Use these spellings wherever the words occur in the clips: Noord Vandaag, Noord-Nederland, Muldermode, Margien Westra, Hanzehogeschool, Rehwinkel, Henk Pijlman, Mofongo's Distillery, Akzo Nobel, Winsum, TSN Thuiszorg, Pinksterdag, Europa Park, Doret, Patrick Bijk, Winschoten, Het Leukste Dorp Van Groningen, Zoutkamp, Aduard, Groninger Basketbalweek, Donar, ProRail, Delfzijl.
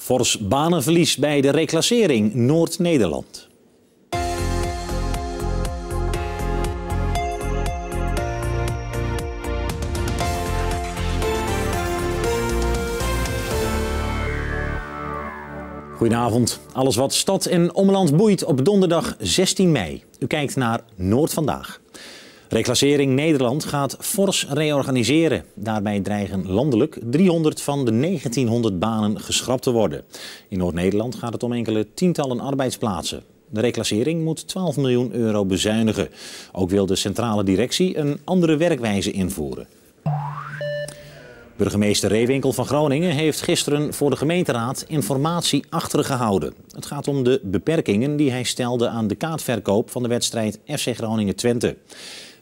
Fors banenverlies bij de reclassering Noord-Nederland. Goedenavond. Alles wat stad en omland boeit op donderdag 16 mei. U kijkt naar Noord Vandaag. Reclassering Nederland gaat fors reorganiseren. Daarbij dreigen landelijk 300 van de 1900 banen geschrapt te worden. In Noord-Nederland gaat het om enkele tientallen arbeidsplaatsen. De reclassering moet 12 miljoen euro bezuinigen. Ook wil de centrale directie een andere werkwijze invoeren. Burgemeester Rehwinkel van Groningen heeft gisteren voor de gemeenteraad informatie achtergehouden. Het gaat om de beperkingen die hij stelde aan de kaartverkoop van de wedstrijd FC Groningen-Twente.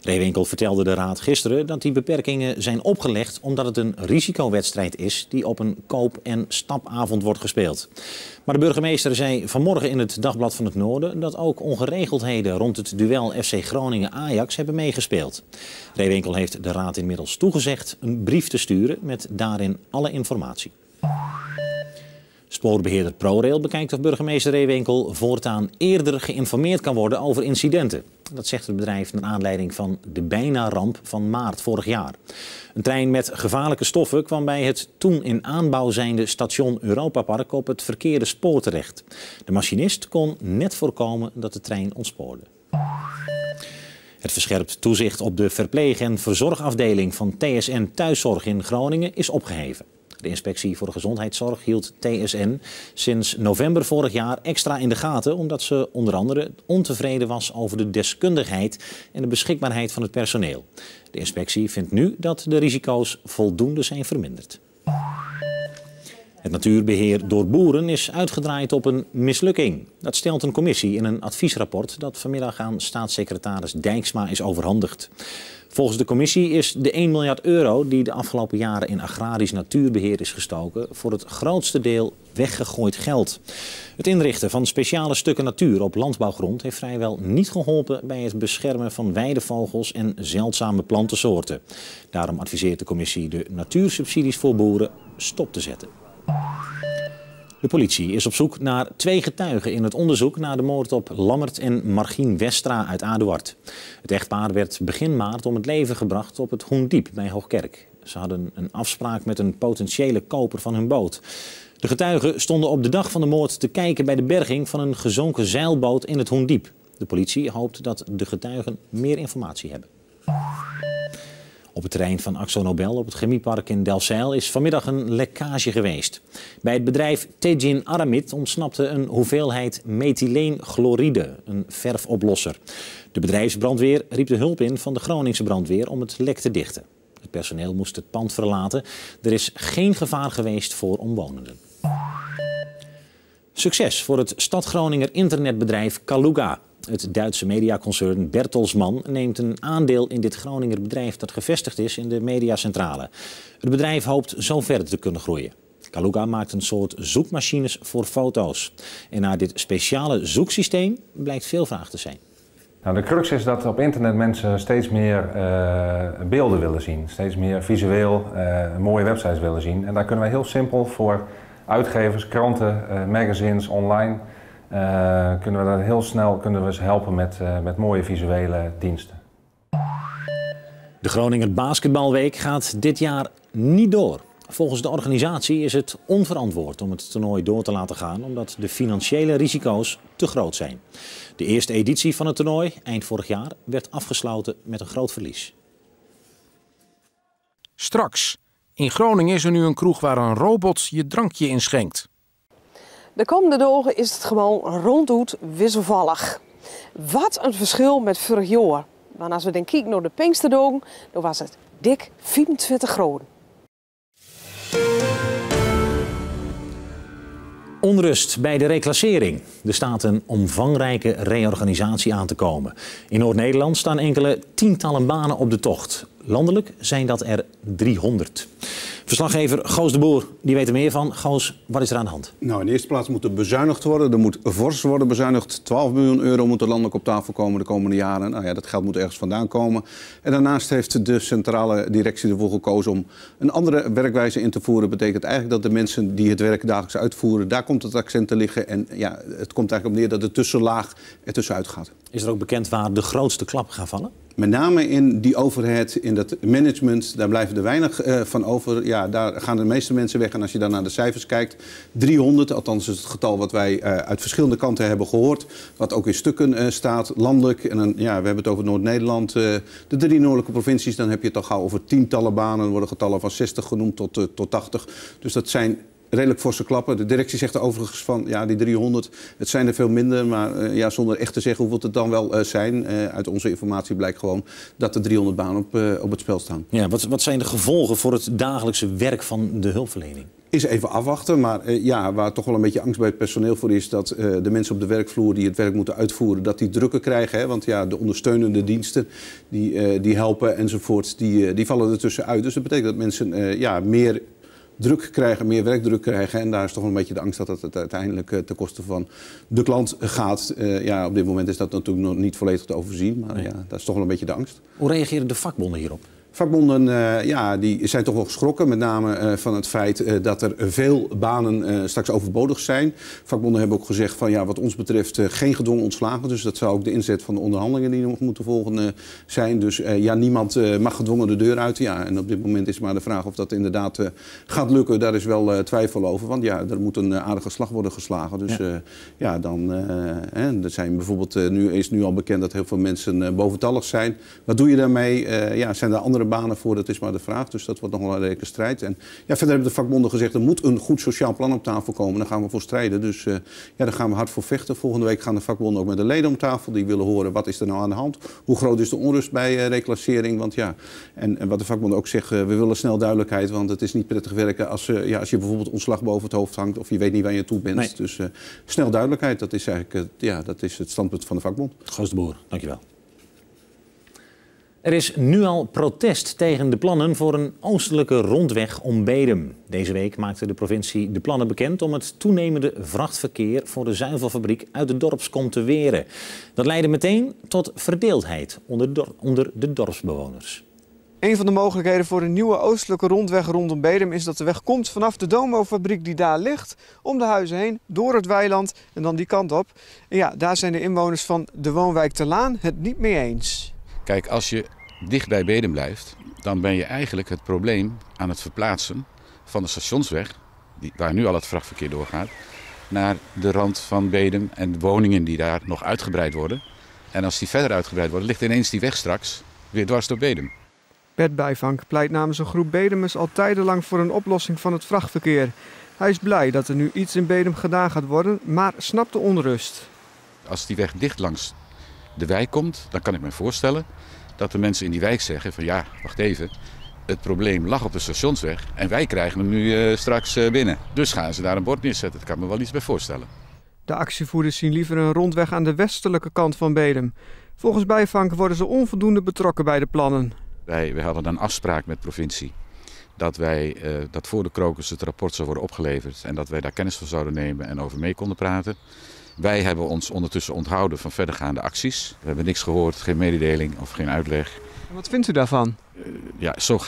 Rehwinkel vertelde de raad gisteren dat die beperkingen zijn opgelegd omdat het een risicowedstrijd is die op een koop- en stapavond wordt gespeeld. Maar de burgemeester zei vanmorgen in het Dagblad van het Noorden dat ook ongeregeldheden rond het duel FC Groningen-Ajax hebben meegespeeld. Rehwinkel heeft de raad inmiddels toegezegd een brief te sturen met daarin alle informatie. Spoorbeheerder ProRail bekijkt of burgemeester Rehwinkel voortaan eerder geïnformeerd kan worden over incidenten. Dat zegt het bedrijf naar aanleiding van de bijna-ramp van maart vorig jaar. Een trein met gevaarlijke stoffen kwam bij het toen in aanbouw zijnde station Europa Park op het verkeerde spoor terecht. De machinist kon net voorkomen dat de trein ontspoorde. Het verscherpt toezicht op de verpleeg- en verzorgafdeling van TSN Thuiszorg in Groningen is opgeheven. De Inspectie voor de Gezondheidszorg hield TSN sinds november vorig jaar extra in de gaten, omdat ze onder andere ontevreden was over de deskundigheid en de beschikbaarheid van het personeel. De inspectie vindt nu dat de risico's voldoende zijn verminderd. Het natuurbeheer door boeren is uitgedraaid op een mislukking. Dat stelt een commissie in een adviesrapport dat vanmiddag aan staatssecretaris Dijksma is overhandigd. Volgens de commissie is de 1 miljard euro die de afgelopen jaren in agrarisch natuurbeheer is gestoken voor het grootste deel weggegooid geld. Het inrichten van speciale stukken natuur op landbouwgrond heeft vrijwel niet geholpen bij het beschermen van weidevogels en zeldzame plantensoorten. Daarom adviseert de commissie de natuursubsidies voor boeren stop te zetten. De politie is op zoek naar 2 getuigen in het onderzoek naar de moord op Lammert en Margien Westra uit Aduard. Het echtpaar werd begin maart om het leven gebracht op het Hoendiep bij Hoogkerk. Ze hadden een afspraak met een potentiële koper van hun boot. De getuigen stonden op de dag van de moord te kijken bij de berging van een gezonken zeilboot in het Hoendiep. De politie hoopt dat de getuigen meer informatie hebben. Op het terrein van Akzo Nobel op het chemiepark in Delfzijl is vanmiddag een lekkage geweest. Bij het bedrijf Teijin Aramid ontsnapte een hoeveelheid methylenchloride, een verfoplosser. De bedrijfsbrandweer riep de hulp in van de Groningse brandweer om het lek te dichten. Het personeel moest het pand verlaten. Er is geen gevaar geweest voor omwonenden. Succes voor het Stad Groninger internetbedrijf Kaluga. Het Duitse mediaconcern Bertelsmann neemt een aandeel in dit Groninger bedrijf dat gevestigd is in de mediacentrale. Het bedrijf hoopt zo verder te kunnen groeien. Kaluga maakt een soort zoekmachines voor foto's. En naar dit speciale zoeksysteem blijkt veel vraag te zijn. Nou, de crux is dat op internet mensen steeds meer beelden willen zien. Steeds meer visueel mooie websites willen zien. En daar kunnen wij heel simpel voor uitgevers, kranten, magazines, online... Kunnen we ze helpen met mooie visuele diensten. De Groninger Basketbalweek gaat dit jaar niet door. Volgens de organisatie is het onverantwoord om het toernooi door te laten gaan, omdat de financiële risico's te groot zijn. De eerste editie van het toernooi, eind vorig jaar, werd afgesloten met een groot verlies. Straks. In Groningen is er nu een kroeg waar een robot je drankje inschenkt. De komende dagen is het gewoon ronduit wisselvallig. Wat een verschil met vorig jaar. Want als we dan kijken naar de Pinksterdagen, dan was het dik 25 graden. Onrust bij de reclassering. Er staat een omvangrijke reorganisatie aan te komen. In Noord-Nederland staan enkele tientallen banen op de tocht. Landelijk zijn dat er 300. Verslaggever Goos de Boer, die weet er meer van. Goos, wat is er aan de hand? Nou, in de eerste plaats moet er bezuinigd worden. Er moet fors worden bezuinigd. 12 miljoen euro moet er landelijk op tafel komen de komende jaren. Nou ja, dat geld moet ergens vandaan komen. En daarnaast heeft de centrale directie ervoor gekozen om een andere werkwijze in te voeren. Dat betekent eigenlijk dat de mensen die het werk dagelijks uitvoeren, daar komt het accent te liggen. En ja, het komt eigenlijk op neer dat de tussenlaag er tussenuit gaat. Is er ook bekend waar de grootste klap gaat vallen? Met name in die overhead, in dat management, daar blijven er weinig van over. Ja, daar gaan de meeste mensen weg. En als je dan naar de cijfers kijkt, 300, althans is het getal wat wij uit verschillende kanten hebben gehoord. Wat ook in stukken staat, landelijk. En dan, ja, we hebben het over Noord-Nederland, de 3 noordelijke provincies. Dan heb je het al gauw over 10-tallen banen. Er worden getallen van 60 genoemd tot 80. Dus dat zijn redelijk forse klappen. De directie zegt er overigens van, ja, die 300, het zijn er veel minder. Maar ja, zonder echt te zeggen hoeveel het dan wel zijn. Uit onze informatie blijkt gewoon dat er 300 banen op het spel staan. Ja, wat zijn de gevolgen voor het dagelijkse werk van de hulpverlening? Is even afwachten, maar ja, waar toch wel een beetje angst bij het personeel voor is, dat de mensen op de werkvloer die het werk moeten uitvoeren, dat die drukken krijgen. Hè? Want ja, de ondersteunende diensten, die helpen enzovoort, die vallen ertussen uit. Dus dat betekent dat mensen meer druk krijgen, meer werkdruk krijgen. En daar is toch wel een beetje de angst dat het uiteindelijk ten koste van de klant gaat. Ja, op dit moment is dat natuurlijk nog niet volledig te overzien, maar ja, dat is toch wel een beetje de angst. Hoe reageren de vakbonden hierop? Vakbonden die zijn toch wel geschrokken, met name van het feit dat er veel banen straks overbodig zijn. Vakbonden hebben ook gezegd van ja, wat ons betreft geen gedwongen ontslagen. Dus dat zou ook de inzet van de onderhandelingen die nog moeten volgen zijn. Dus niemand mag gedwongen de deur uit. Ja, en op dit moment is maar de vraag of dat inderdaad gaat lukken. Daar is wel twijfel over, want ja, er moet een aardige slag worden geslagen. Dus er zijn bijvoorbeeld, nu is al bekend dat heel veel mensen boventallig zijn. Wat doe je daarmee? Zijn daar andere banen voor, dat is maar de vraag. Dus dat wordt nog wel een redelijke strijd. En ja, verder hebben de vakbonden gezegd, er moet een goed sociaal plan op tafel komen. Daar gaan we voor strijden. Dus daar gaan we hard voor vechten. Volgende week gaan de vakbonden ook met de leden om tafel. Die willen horen, wat is er nou aan de hand? Hoe groot is de onrust bij reclassering? Want ja, en wat de vakbonden ook zeggen, we willen snel duidelijkheid. Want het is niet prettig werken als je bijvoorbeeld ontslag boven het hoofd hangt of je weet niet waar je toe bent. Nee. Dus snel duidelijkheid, dat is eigenlijk dat is het standpunt van de vakbond. Goos de Boer, dankjewel. Er is nu al protest tegen de plannen voor een oostelijke rondweg om Bedum. Deze week maakte de provincie de plannen bekend om het toenemende vrachtverkeer voor de zuivelfabriek uit de dorpskom te weren. Dat leidde meteen tot verdeeldheid onder de dorpsbewoners. Een van de mogelijkheden voor een nieuwe oostelijke rondweg rondom Bedum is dat de weg komt vanaf de Domo-fabriek die daar ligt, om de huizen heen, door het weiland en dan die kant op. En ja, daar zijn de inwoners van de woonwijk Ter Laan het niet mee eens. Kijk, als je dicht bij Bedum blijft, dan ben je eigenlijk het probleem aan het verplaatsen van de stationsweg, waar nu al het vrachtverkeer doorgaat, naar de rand van Bedum en de woningen die daar nog uitgebreid worden. En als die verder uitgebreid worden, ligt ineens die weg straks weer dwars door Bedum. Bert Bijvank pleit namens een groep Bedumers al tijdenlang voor een oplossing van het vrachtverkeer. Hij is blij dat er nu iets in Bedum gedaan gaat worden, maar snapt de onrust. Als die weg dicht langs de wijk komt, dan kan ik me voorstellen dat de mensen in die wijk zeggen van ja, wacht even, het probleem lag op de stationsweg en wij krijgen hem nu straks binnen. Dus gaan ze daar een bord neerzetten, dat kan me wel iets bij voorstellen. De actievoerders zien liever een rondweg aan de westelijke kant van Bedum. Volgens Bijvank worden ze onvoldoende betrokken bij de plannen. Wij hadden een afspraak met de provincie dat dat voor de krokus het rapport zou worden opgeleverd en dat wij daar kennis van zouden nemen en over mee konden praten. Wij hebben ons ondertussen onthouden van verdergaande acties. We hebben niks gehoord, geen mededeling of geen uitleg. En wat vindt u daarvan?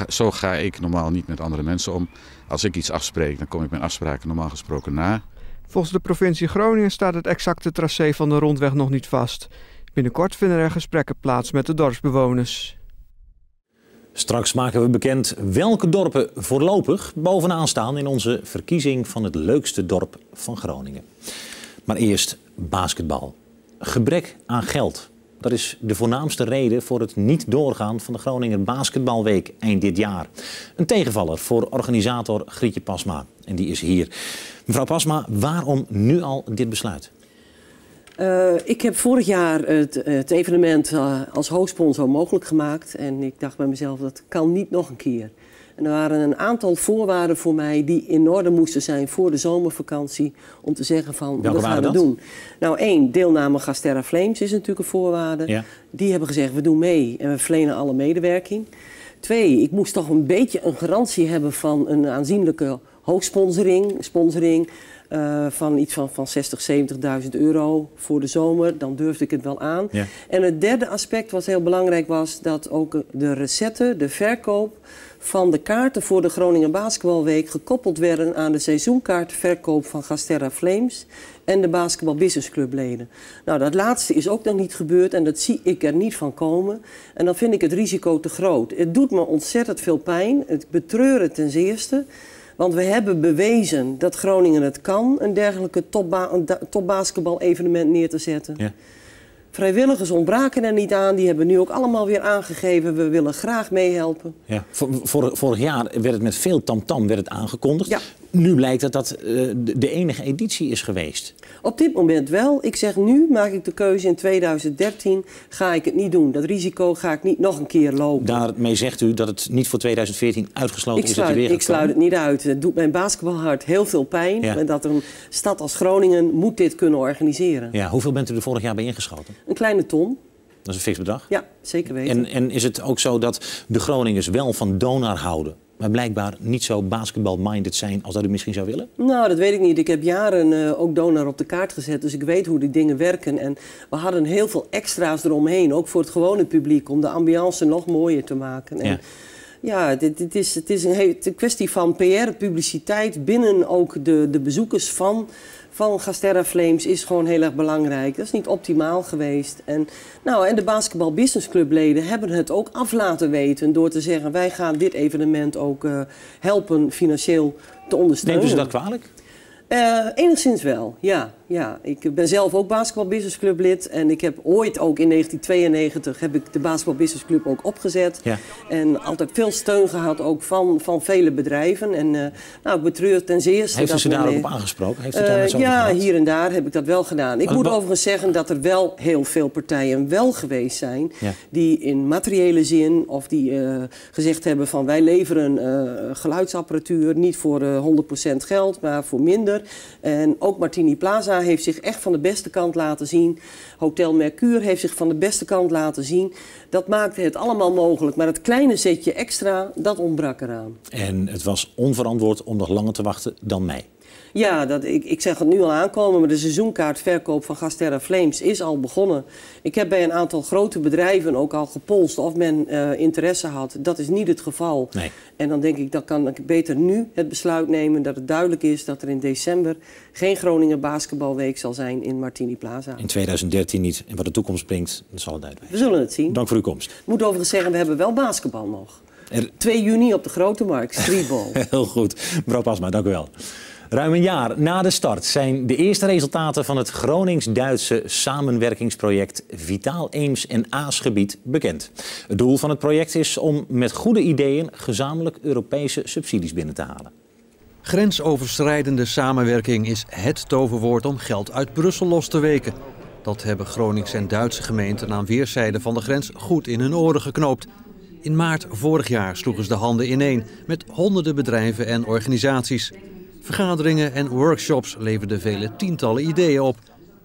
Zo ga ik normaal niet met andere mensen om. Als ik iets afspreek, dan kom ik mijn afspraken normaal gesproken na. Volgens de provincie Groningen staat het exacte tracé van de rondweg nog niet vast. Binnenkort vinden er gesprekken plaats met de dorpsbewoners. Straks maken we bekend welke dorpen voorlopig bovenaan staan in onze verkiezing van het leukste dorp van Groningen. Maar eerst basketbal. Gebrek aan geld. Dat is de voornaamste reden voor het niet doorgaan van de Groninger Basketbalweek eind dit jaar. Een tegenvaller voor organisator Grietje Pasma. En die is hier. Mevrouw Pasma, waarom nu al dit besluit? Ik heb vorig jaar het evenement als hoofdsponsor mogelijk gemaakt. En ik dacht bij mezelf, dat kan niet nog een keer. En er waren een aantal voorwaarden voor mij die in orde moesten zijn voor de zomervakantie. Om te zeggen van, wat gaan we doen? Nou, 1, deelname GasTerra Flames is natuurlijk een voorwaarde. Ja. Die hebben gezegd, we doen mee en we verlenen alle medewerking. Twee, ik moest toch een beetje een garantie hebben van een aanzienlijke hoogsponsoring. Van iets van 60.000, 70.000 euro voor de zomer. Dan durfde ik het wel aan. Ja. En het derde aspect wat heel belangrijk was, dat ook de recetten, de verkoop van de kaarten voor de Groninger Basketbalweek gekoppeld werden aan de seizoenkaartverkoop van GasTerra Flames en de Basketbal Business Club leden. Nou, dat laatste is ook nog niet gebeurd en dat zie ik er niet van komen. En dan vind ik het risico te groot. Het doet me ontzettend veel pijn. Het betreur het ten zeerste. Want we hebben bewezen dat Groningen het kan, een dergelijke topbasketbal-evenement neer te zetten. Ja. Vrijwilligers ontbraken er niet aan. Die hebben nu ook allemaal weer aangegeven. We willen graag meehelpen. Ja. Vorig jaar werd het met veel tamtam aangekondigd. Ja. Nu blijkt dat dat de enige editie is geweest. Op dit moment wel. Ik zeg nu maak ik de keuze in 2013. Ga ik het niet doen. Dat risico ga ik niet nog een keer lopen. Daarmee zegt u dat het niet voor 2014 uitgesloten is. Ik sluit het niet uit. Het doet mijn basketbalhart heel veel pijn. Ja. En dat een stad als Groningen moet dit kunnen organiseren. Ja, hoeveel bent u er vorig jaar bij ingeschoten? Een kleine ton. Dat is een fix bedrag? Ja, zeker weten. En is het ook zo dat de Groningers wel van Donar houden, maar blijkbaar niet zo basketbal-minded zijn als dat u misschien zou willen? Nou, dat weet ik niet. Ik heb jaren ook Donar op de kaart gezet, dus ik weet hoe die dingen werken. En we hadden heel veel extra's eromheen, ook voor het gewone publiek, om de ambiance nog mooier te maken. En, ja, het is een kwestie van PR, publiciteit binnen ook de bezoekers van GasTerra Flames is gewoon heel erg belangrijk. Dat is niet optimaal geweest. En de Basketbal Business Club leden hebben het ook af laten weten door te zeggen, wij gaan dit evenement ook helpen financieel te ondersteunen. Neemt u ze dat kwalijk? Enigszins wel, ja, ja. Ik ben zelf ook Basketbal Business Club lid. En ik heb ooit ook in 1992 heb ik de Basketbal Business Club ook opgezet. Ja. En altijd veel steun gehad ook van vele bedrijven. En ik betreur ten zeerste. Heeft u ze daar ook op aangesproken? Heeft u daar met hier en daar heb ik dat wel gedaan. Ik moet overigens zeggen dat er wel heel veel partijen wel geweest zijn. Ja. Die in materiële zin of die gezegd hebben van wij leveren geluidsapparatuur. Niet voor 100% geld, maar voor minder. En ook Martini Plaza heeft zich echt van de beste kant laten zien. Hotel Mercure heeft zich van de beste kant laten zien. Dat maakte het allemaal mogelijk. Maar het kleine zetje extra, dat ontbrak eraan. En het was onverantwoord om nog langer te wachten dan mij. Ja, ik zeg het nu al aankomen, maar de seizoenkaartverkoop van GasTerra Flames is al begonnen. Ik heb bij een aantal grote bedrijven ook al gepolst of men interesse had. Dat is niet het geval. Nee. En dan denk ik, dan kan ik beter nu het besluit nemen dat het duidelijk is dat er in december geen Groninger Basketbalweek zal zijn in Martini Plaza. In 2013 niet. En wat de toekomst brengt, dat zal het uitwijzen. We zullen het zien. Dank voor uw komst. Ik moet overigens zeggen, we hebben wel basketbal nog. 2 juni op de Grote Markt, streetball. Heel goed. Mevrouw Pasma, dank u wel. Ruim een jaar na de start zijn de eerste resultaten van het Gronings-Duitse samenwerkingsproject Vitaal Eems en Aasgebied bekend. Het doel van het project is om met goede ideeën gezamenlijk Europese subsidies binnen te halen. Grensoverschrijdende samenwerking is het toverwoord om geld uit Brussel los te weken. Dat hebben Gronings en Duitse gemeenten aan weerszijden van de grens goed in hun oren geknoopt. In maart vorig jaar sloegen ze de handen ineen met honderden bedrijven en organisaties. Vergaderingen en workshops leverden vele tientallen ideeën op,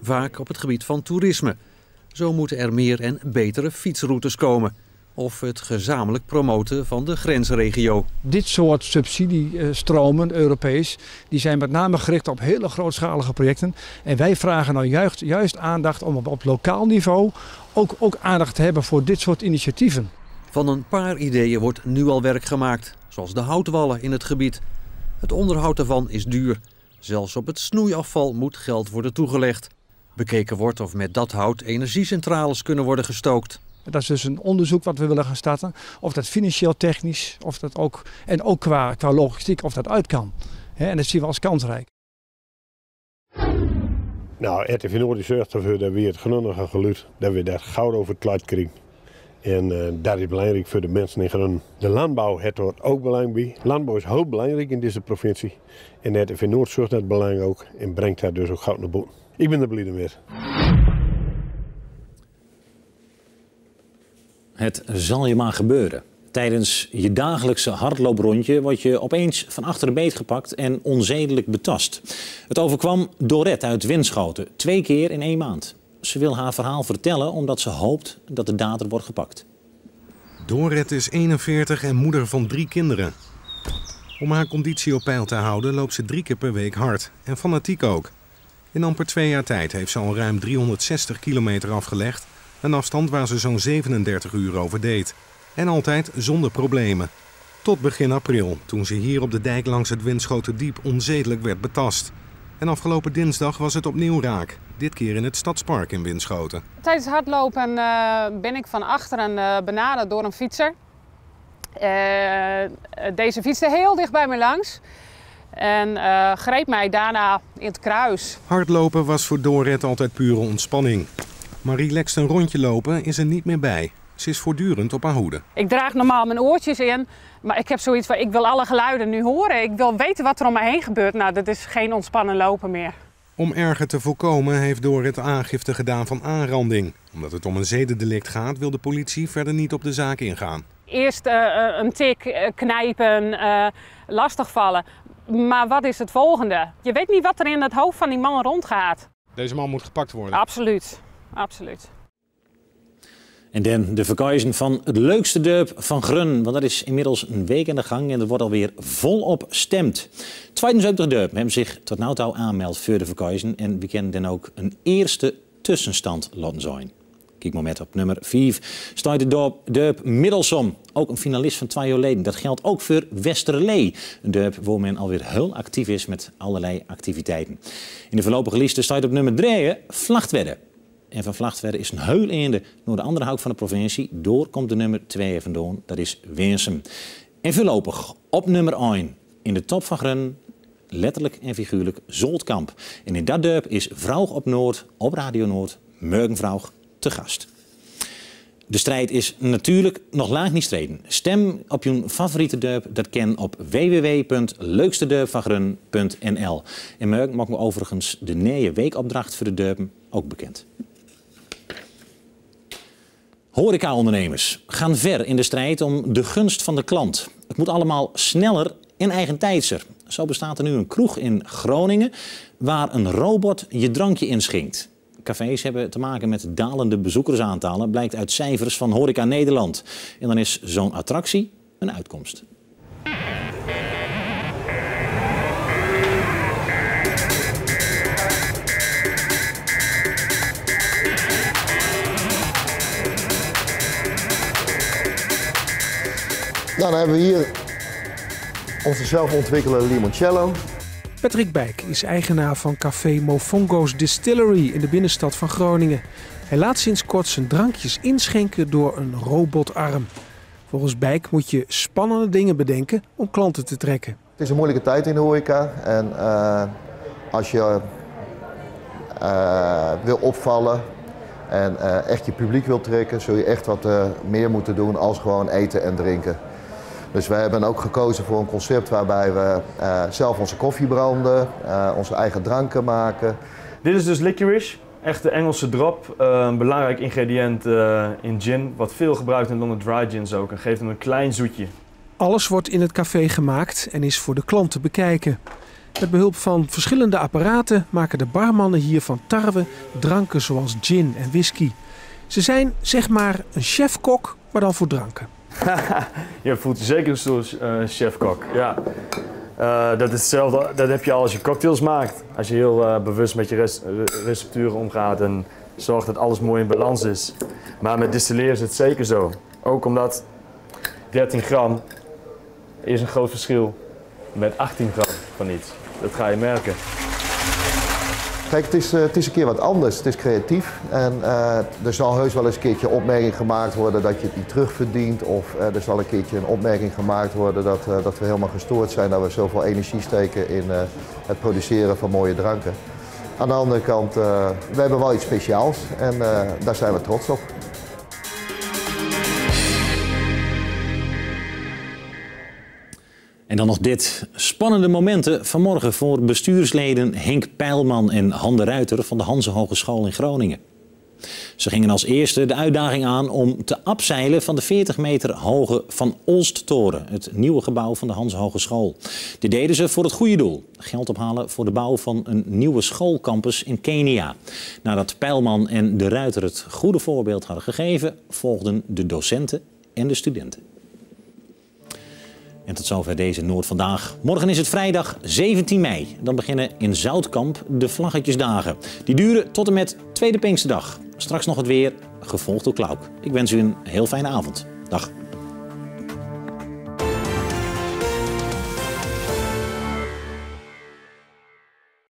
vaak op het gebied van toerisme. Zo moeten er meer en betere fietsroutes komen. Of het gezamenlijk promoten van de grensregio. Dit soort subsidiestromen, Europees, die zijn met name gericht op hele grootschalige projecten. En wij vragen nou juist aandacht om op lokaal niveau ook aandacht te hebben voor dit soort initiatieven. Van een paar ideeën wordt nu al werk gemaakt, zoals de houtwallen in het gebied. Het onderhoud daarvan is duur. Zelfs op het snoeiafval moet geld worden toegelegd. Bekeken wordt of met dat hout energiecentrales kunnen worden gestookt. Dat is dus een onderzoek wat we willen gaan starten. Of dat financieel technisch of dat ook qua logistiek of dat uit kan. En dat zien we als kansrijk. Nou, RTV Noord zorgt ervoor dat we het Groninger geluid, dat we daar goud over het kluit krijgen. En dat is belangrijk voor de mensen in Groningen. De landbouw hoort ook belang bij. Landbouw is heel belangrijk in deze provincie. En het RTV Noord zorgt dat belang ook en brengt daar dus ook goud naar boven. Ik ben er blij mee. Het zal je maar gebeuren. Tijdens je dagelijkse hardlooprondje word je opeens van achter de beet gepakt en onzedelijk betast. Het overkwam Doret uit Winschoten, 2 keer in 1 maand. Ze wil haar verhaal vertellen omdat ze hoopt dat de dader wordt gepakt. Doret is 41 en moeder van 3 kinderen. Om haar conditie op peil te houden loopt ze 3 keer per week hard. En fanatiek ook. In amper 2 jaar tijd heeft ze al ruim 360 kilometer afgelegd. Een afstand waar ze zo'n 37 uur over deed. En altijd zonder problemen. Tot begin april, toen ze hier op de dijk langs het Winschotendiep onzedelijk werd betast. En afgelopen dinsdag was het opnieuw raak. Dit keer in het Stadspark in Winschoten. Tijdens hardlopen ben ik van achteren benaderd door een fietser. Deze fietste heel dicht bij me langs en greep mij daarna in het kruis. Hardlopen was voor Doret altijd pure ontspanning. Maar relaxed een rondje lopen is er niet meer bij. Ze is voortdurend op haar hoede. Ik draag normaal mijn oortjes in, maar ik heb zoiets van ik wil alle geluiden nu horen. Ik wil weten wat er om me heen gebeurt. Nou, dat is geen ontspannen lopen meer. Om erger te voorkomen heeft Doret aangifte gedaan van aanranding. Omdat het om een zedendelict gaat, wil de politie verder niet op de zaak ingaan. Eerst een tik, knijpen, lastigvallen. Maar wat is het volgende? Je weet niet wat er in het hoofd van die man rondgaat. Deze man moet gepakt worden. Absoluut, absoluut. En dan de verkiezing van Het Leukste Dorp Van Groningen. Want dat is inmiddels een week aan de gang en er wordt alweer volop stemd. 72 dorpen hebben zich tot nu toe aangemeld voor de verkiezing. En we kennen dan ook een eerste tussenstand laten zijn. Kijk maar met op nummer 5 staat de dorp Middelsom. Ook een finalist van 2 jaar geleden. Dat geldt ook voor Westerlee. Een dorp waar men alweer heel actief is met allerlei activiteiten. In de voorlopige lijst staat op nummer 3 Vlagtwedde. En van Vlagtwedde is een heel einde naar de andere hoek van de provincie. Door komt de nummer 2 vandoor, dat is Winsum. En voorlopig op nummer 1 in de top van Groningen, letterlijk en figuurlijk, Zoutkamp. En in dat dorp is Vrouw op Noord, op Radio Noord, morgenvrouw te gast. De strijd is natuurlijk nog lang niet streden. Stem op je favoriete dorp, dat kan op www.leukstedorpvangroningen.nl. En morgen maken we overigens de nieuwe weekopdracht voor de dorpen ook bekend. Horecaondernemers gaan ver in de strijd om de gunst van de klant. Het moet allemaal sneller en eigentijdser. Zo bestaat er nu een kroeg in Groningen waar een robot je drankje inschenkt. Cafés hebben te maken met dalende bezoekersaantallen, blijkt uit cijfers van Horeca Nederland. En dan is zo'n attractie een uitkomst. Nou, dan hebben we hier onze zelfontwikkelde limoncello. Patrick Bijk is eigenaar van café Mofongo's Distillery in de binnenstad van Groningen. Hij laat sinds kort zijn drankjes inschenken door een robotarm. Volgens Bijk moet je spannende dingen bedenken om klanten te trekken. Het is een moeilijke tijd in de horeca. En als je wil opvallen en echt je publiek wil trekken, zul je echt wat meer moeten doen als gewoon eten en drinken. Dus wij hebben ook gekozen voor een concept waarbij we zelf onze koffie branden, onze eigen dranken maken. Dit is dus licorice, echt de Engelse drop. Een belangrijk ingrediënt in gin, wat veel gebruikt in Londen dry gins ook. En geeft hem een klein zoetje. Alles wordt in het café gemaakt en is voor de klant te bekijken. Met behulp van verschillende apparaten maken de barmannen hier van tarwe dranken zoals gin en whisky. Ze zijn, zeg maar, een chef-kok, maar dan voor dranken. Je voelt je zeker een soort chef-kok. Ja. Dat is hetzelfde, dat heb je al als je cocktails maakt. Als je heel bewust met je recepturen omgaat en zorgt dat alles mooi in balans is. Maar met distilleren is het zeker zo. Ook omdat 13 gram is een groot verschil met 18 gram van iets. Dat ga je merken. Kijk, het is een keer wat anders. Het is creatief en er zal heus wel eens een keertje opmerking gemaakt worden dat je het niet terugverdient. Of er zal een keertje een opmerking gemaakt worden dat we helemaal gestoord zijn dat we zoveel energie steken in het produceren van mooie dranken. Aan de andere kant, we hebben wel iets speciaals en daar zijn we trots op. En dan nog dit. Spannende momenten vanmorgen voor bestuursleden Henk Pijlman en Han de Ruiter van de Hanzehogeschool in Groningen. Ze gingen als eerste de uitdaging aan om te afzeilen van de 40 meter hoge Van Olsttoren, het nieuwe gebouw van de Hanzehogeschool. Dit deden ze voor het goede doel. Geld ophalen voor de bouw van een nieuwe schoolcampus in Kenia. Nadat Pijlman en de Ruiter het goede voorbeeld hadden gegeven, volgden de docenten en de studenten. En tot zover deze Noord Vandaag. Morgen is het vrijdag 17 mei. Dan beginnen in Zoutkamp de Vlaggetjesdagen. Die duren tot en met tweede Pinksterdag. Straks nog het weer, gevolgd door Klauk. Ik wens u een heel fijne avond. Dag.